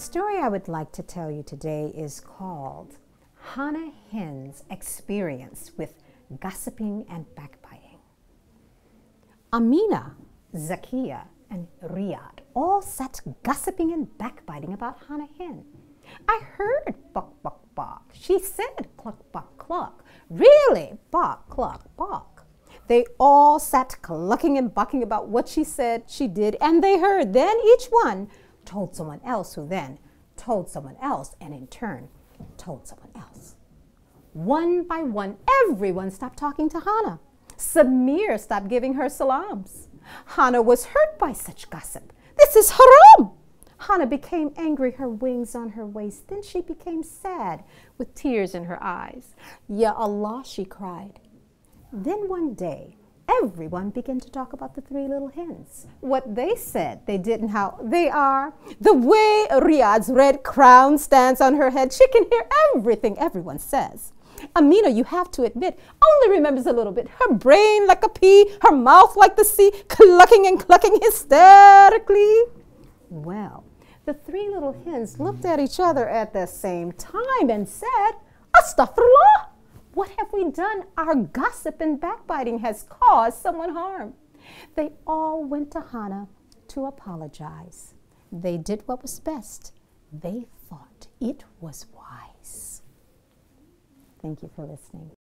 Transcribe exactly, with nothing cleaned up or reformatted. story I would like to tell you today is called Hana Hen's Experience with Gossiping and Backbiting. Amina, Zakiya, and Riyadh all sat gossiping and backbiting about Hana Hen. "I heard bok bok bok. She said cluck bok cluck. Really bok cluck bok." They all sat clucking and bucking about what she said, she did, and they heard. Then each one told someone else, who then told someone else, and in turn told someone else. One by one, everyone stopped talking to Hana. Samir stopped giving her salams. Hana was hurt by such gossip. "This is haram!" Hana became angry, her wings on her waist. Then she became sad with tears in her eyes. "Ya Allah," she cried. Then one day, everyone began to talk about the three little hens. What they said, they did, and how they are. The way Riyadh's red crown stands on her head, she can hear everything everyone says. Amina, you have to admit, only remembers a little bit. Her brain like a pea, her mouth like the sea, clucking and clucking hysterically. Well, the three little hens looked at each other at the same time and said, "Astaghfirullah! What have we done? Our gossip and backbiting has caused someone harm." They all went to Hana to apologize. They did what was best. They thought it was wise. Thank you for listening.